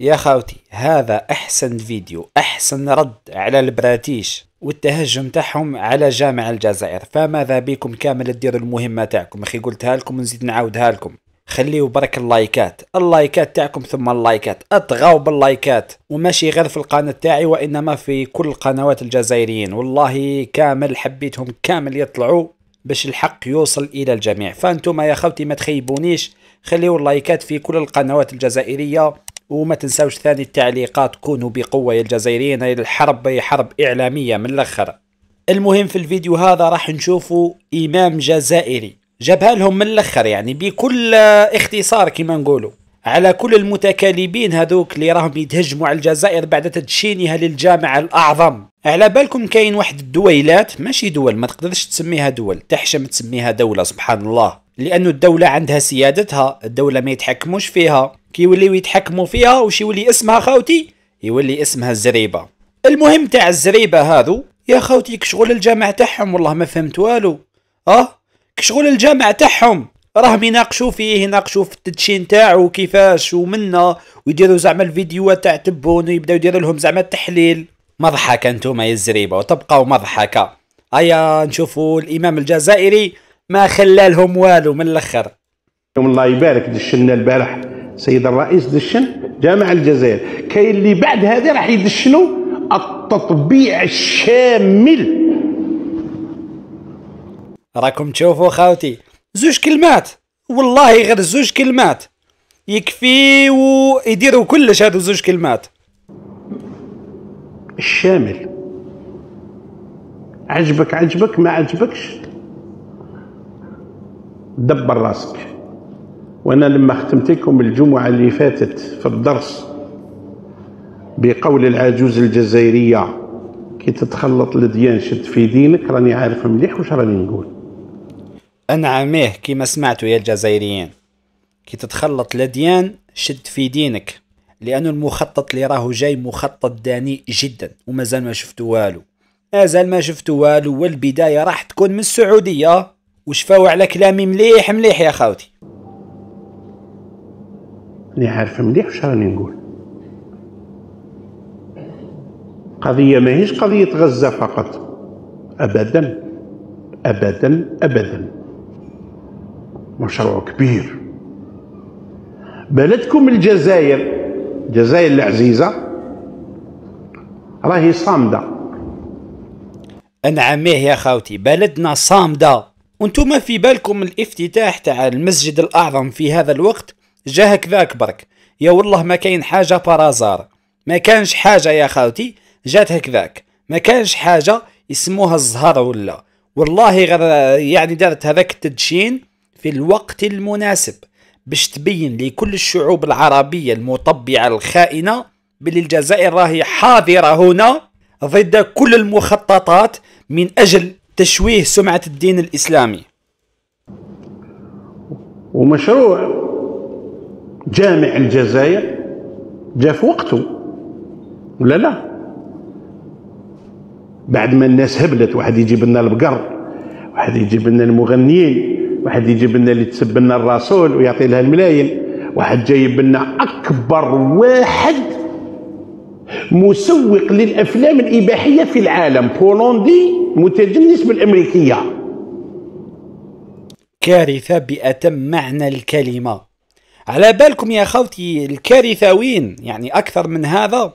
يا خاوتي هذا احسن فيديو، احسن رد على البراتيش والتهجم تاعهم على جامع الجزائر. فماذا بكم كامل تديروا المهمه تاعكم اخي، قلتها لكم ونزيد نعاودها لكم. خليوا برك اللايكات تاعكم، ثم اللايكات، اطغاو باللايكات، وماشي غير في القناه تاعي وانما في كل قنوات الجزائريين. والله كامل حبيتهم كامل يطلعوا باش الحق يوصل الى الجميع. فانتم يا خاوتي ما تخيبونيش، خليوا اللايكات في كل القنوات الجزائريه، وما تنساوش ثاني التعليقات. كونوا بقوه يا الجزائريين، الحرب هي حرب اعلاميه من الاخر. المهم في الفيديو هذا راح نشوفوا امام جزائري جابها لهم من الاخر، يعني بكل اختصار كما نقولوا، على كل المتكالبين هذوك اللي راهم يتهجموا على الجزائر بعد تدشينها للجامع الاعظم. على بالكم كاين واحد الدويلات، ماشي دول، ما تقدرش تسميها دول، تحشم تسميها دوله سبحان الله، لانه الدوله عندها سيادتها، الدوله ما يتحكموش فيها، كي يوليو يتحكموا فيها وش يولي اسمها خاوتي، يولي اسمها الزريبه. المهم تاع الزريبه هذو يا خاوتي كشغل الجامع تاعهم، والله ما فهمت والو. كشغل الجامع تاعهم راهم يناقشوا فيه، يناقشوا في التدشين تاعو كيفاش ومنا، ويديروا زعما الفيديوهات تاع تبون، ويبداو يديروا لهم زعما التحليل. مضحكه انتم يا الزريبه، وتبقاو مضحكه. هيا نشوفوا الامام الجزائري ما خلى لهم والو من الاخر. الله يبارك دشنا البارح سيد الرئيس دشن جامع الجزائر، كاين اللي بعد هذا راح يدشنوا التطبيع الشامل. راكم تشوفوا خاوتي زوج كلمات، والله غير زوج كلمات يكفي ويديروا كلش. هادو زوج كلمات الشامل، عجبك عجبك ما عجبكش دبر راسك. وانا لما ختمت لكم الجمعه اللي فاتت في الدرس بقول العجوز الجزائريه كي تتخلط لديان شد في دينك، راني عارف مليح واش راني نقول. انعميه كيما سمعتوا يا الجزائريين، كي تتخلط لديان شد في دينك، لانه المخطط اللي راهو جاي مخطط داني جدا، ومازال ما شفتوا والو، مازال ما شفتوا والو. والبدايه راح تكون من السعوديه، وشفاو على كلامي مليح مليح يا خاوتي. راني عارف مليح واش راني نقول. قضية ماهيش قضية غزة فقط، أبدا أبدا أبدا، مشروع كبير. بلدكم الجزائر، الجزائر العزيزة، راهي صامدة. أنعميه يا خاوتي، بلدنا صامدة. وانتم في بالكم الافتتاح تاع المسجد الأعظم في هذا الوقت جا هكذاك برك، يا والله ما كاين حاجة بارازار، ما كانش حاجة يا خاوتي، جات هكذاك، ما كانش حاجة يسموها الزهر ولا، والله غير يعني دارت هذاك التدشين في الوقت المناسب باش تبين لكل الشعوب العربية المطبعة الخائنة باللي الجزائر راهي حاضرة هنا ضد كل المخططات من أجل تشويه سمعة الدين الإسلامي. ومشروع جامع الجزائر جاء في وقته ولا لا؟ بعد ما الناس هبلت، واحد يجيب لنا البقر، واحد يجيب لنا المغنيين، واحد يجيب لنا اللي تسب لنا الرسول ويعطي لها الملايين، واحد جايب لنا اكبر واحد مسوق للافلام الاباحيه في العالم، بولندي متجنس بالامريكيه. كارثه باتم معنى الكلمه. على بالكم يا خوتي الكارثه وين، يعني اكثر من هذا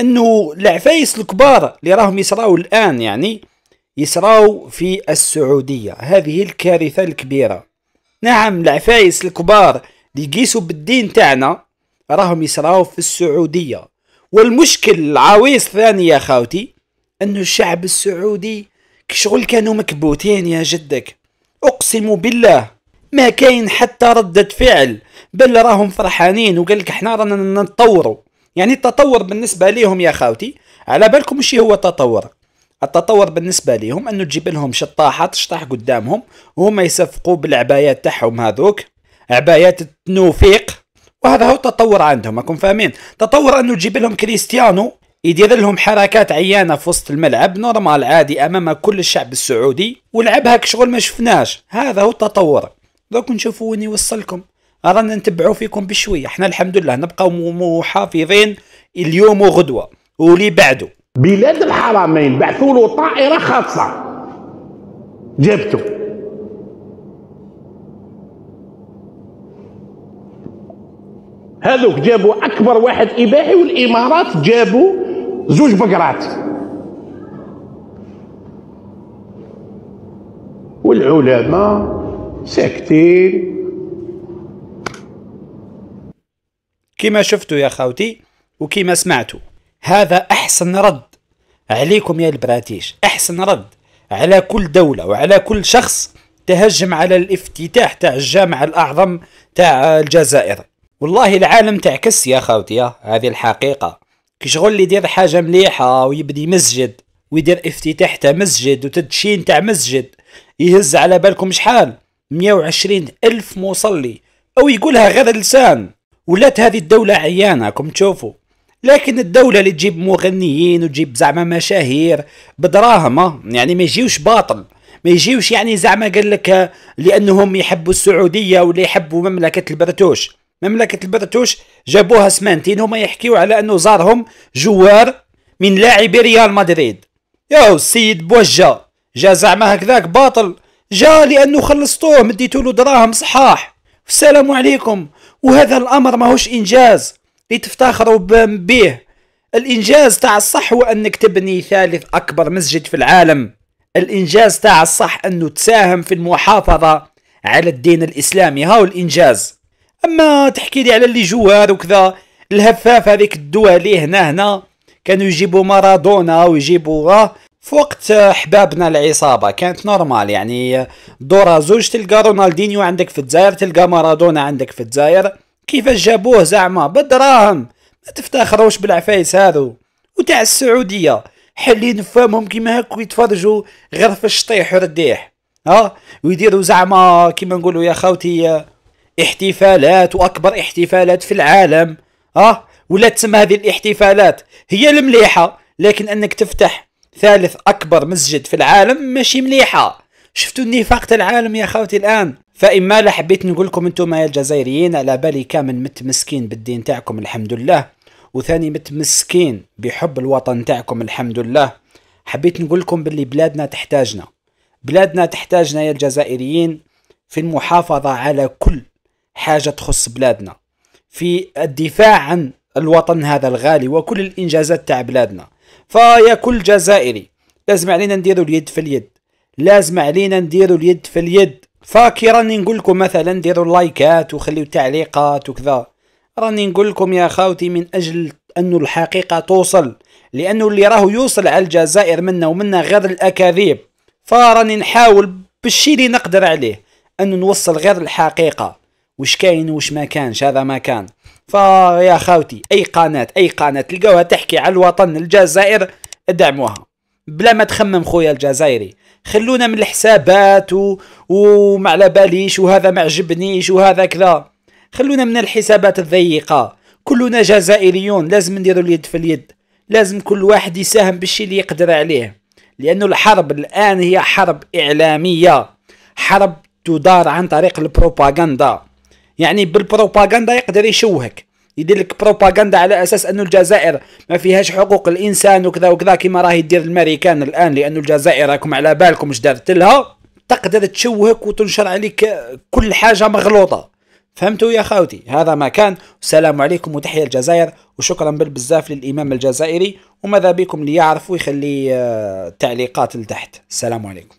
انه العفايس الكبار اللي راهم يصراو الان، يعني يصراو في السعوديه، هذه الكارثه الكبيره. نعم العفايس الكبار اللي يقيسوا بالدين تاعنا راهم يصراو في السعوديه. والمشكل العويص ثاني يا خوتي انه الشعب السعودي كشغل كانوا مكبوتين يا جدك، اقسم بالله ما كاين حتى ردة فعل، بل راهم فرحانين وقالك احنا رانا نتطوروا. يعني التطور بالنسبة ليهم يا خاوتي، على بالكم وش هو التطور؟ التطور بالنسبة ليهم انه تجيب لهم شطاحة تشطح قدامهم وهما يصفقوا بالعبايات تاعهم هذوك، عبايات التنوفيق، وهذا هو التطور عندهم. راكم فاهمين؟ تطور انه تجيب لهم كريستيانو يدير لهم حركات عيانه في وسط الملعب نورمال عادي امام كل الشعب السعودي، ولعبها كشغل ما شفناش. هذا هو التطور. دوك نشوفوا وين يوصلكم. رانا نتبعوا فيكم بشويه. احنا الحمد لله نبقاو محافظين اليوم وغدوه واللي بعده. بلاد الحرمين بعثوا له طائره خاصه جابته، هذوك جابوا اكبر واحد اباحي، والامارات جابوا زوج بقرات، والعلماء ساكتين. كما شفتوا يا خاوتي وكما سمعتوا، هذا أحسن رد عليكم يا البراتيش، أحسن رد على كل دولة وعلى كل شخص تهجم على الافتتاح تاع الجامع الأعظم تاع الجزائر. والله العالم تعكس يا خاوتي، هذه الحقيقة. كي شغل اللي يدير حاجة مليحة ويبني مسجد ويدير افتتاح تاع مسجد وتدشين تاع مسجد، يهز على بالكم شحال 120,000 مصلي، أو يقولها غير اللسان. ولات هذه الدولة عيانة كم تشوفوا. لكن الدولة اللي تجيب مغنيين وتجيب زعما مشاهير بدراهم، يعني ما يجيوش باطل، ما يجيوش يعني زعما قال لك لأنهم يحبوا السعودية ولا يحبوا مملكة البرتوش. مملكة البرتوش جابوها سمانتين هما يحكيوا على أنه زارهم جوار من لاعبي ريال مدريد. ياو السيد بوجة جا زعما هكذاك باطل، جا لأنه خلصتوه مديتولو دراهم صحاح، السلام عليكم. وهذا الأمر ماهوش إنجاز اللي تفتخروا به. الإنجاز تاع الصح هو أنك تبني ثالث أكبر مسجد في العالم. الإنجاز تاع الصح أنه تساهم في المحافظة على الدين الإسلامي، هاو الإنجاز. أما تحكي لي على اللي جوار وكذا الهفاف هذيك الدول هنا كانوا يجيبوا مارادونا ويجيبوا في وقت حبابنا العصابة، كانت نورمال يعني دورة زوج تلقى رونالدينيو عندك في الجزائر، تلقى مارادونا عندك في الجزائر. كيفاش جابوه زعما بدراهم، ما تفتخروش بالعفايس هذو. وتاع السعودية حلين فمهم كيما هاك ويتفرجوا غير في الشطيح ورديح، ويديروا زعما كيما نقولوا يا خوتي احتفالات، واكبر احتفالات في العالم. ولا تسمى هذه الاحتفالات هي المليحة، لكن انك تفتح ثالث أكبر مسجد في العالم ماشي مليحة. شفتوا النفاق تاع العالم يا خوتي الآن. فإما لا حبيت نقول لكم أنتم يا الجزائريين على بالي كامل متمسكين بالدين تاعكم الحمد لله، وثاني متمسكين بحب الوطن تاعكم الحمد لله. حبيت نقول لكم باللي بلادنا تحتاجنا، بلادنا تحتاجنا يا الجزائريين في المحافظة على كل حاجة تخص بلادنا، في الدفاع عن الوطن هذا الغالي وكل الإنجازات تاع بلادنا. فيا كل جزائري لازم علينا نديروا اليد في اليد، لازم علينا نديروا اليد في اليد. فكي راني نقول لكم مثلا ديروا اللايكات وخليوا تعليقات وكذا، راني نقول لكم يا خاوتي من اجل انه الحقيقه توصل، لانه اللي راهو يوصل على الجزائر منا ومنا غير الاكاذيب. فراني نحاول بالشي اللي نقدر عليه انه نوصل غير الحقيقه، وش كاين وش ما كانش هذا ما كان. فيا خاوتي اي قناه تلقاوها تحكي على الوطن الجزائر ادعموها بلا ما تخمم خويا الجزائري. خلونا من الحسابات وما على باليش وهذا ما عجبنيش وهذا كذا، خلونا من الحسابات الضيقه. كلنا جزائريون لازم نديروا اليد في اليد، لازم كل واحد يساهم بالشي اللي يقدر عليه، لانه الحرب الان هي حرب اعلاميه، حرب تدار عن طريق البروباغندا. يعني بالبروباغندا يقدر يشوهك، يدير لك بروباغندا على اساس انه الجزائر ما فيهاش حقوق الانسان وكذا وكذا، كما راهي دير الامريكان الان، لانه الجزائر راكم على بالكم واش دارت لها. تقدر تشوهك وتنشر عليك كل حاجه مغلوطه. فهمتوا يا خاوتي؟ هذا ما كان. والسلام عليكم وتحيه الجزائر، وشكرا بالبزاف للامام الجزائري، وماذا بكم ليعرفوا يخلي تعليقات لتحت. السلام عليكم.